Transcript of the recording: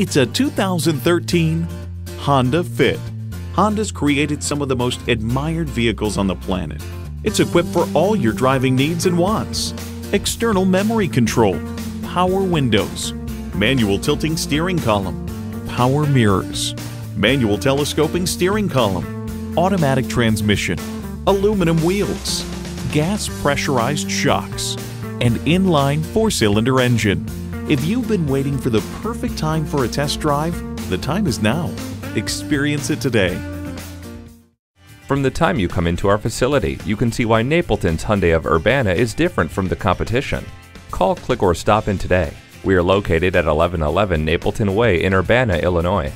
It's a 2013 Honda Fit. Honda's created some of the most admired vehicles on the planet. It's equipped for all your driving needs and wants. External memory control, power windows, manual tilting steering column, power mirrors, manual telescoping steering column, automatic transmission, aluminum wheels, gas pressurized shocks, and inline four-cylinder engine. If you've been waiting for the perfect time for a test drive, the time is now. Experience it today. From the time you come into our facility, you can see why Napleton's Hyundai of Urbana is different from the competition. Call, click, or stop in today. We are located at 1111 Napleton Way in Urbana, Illinois.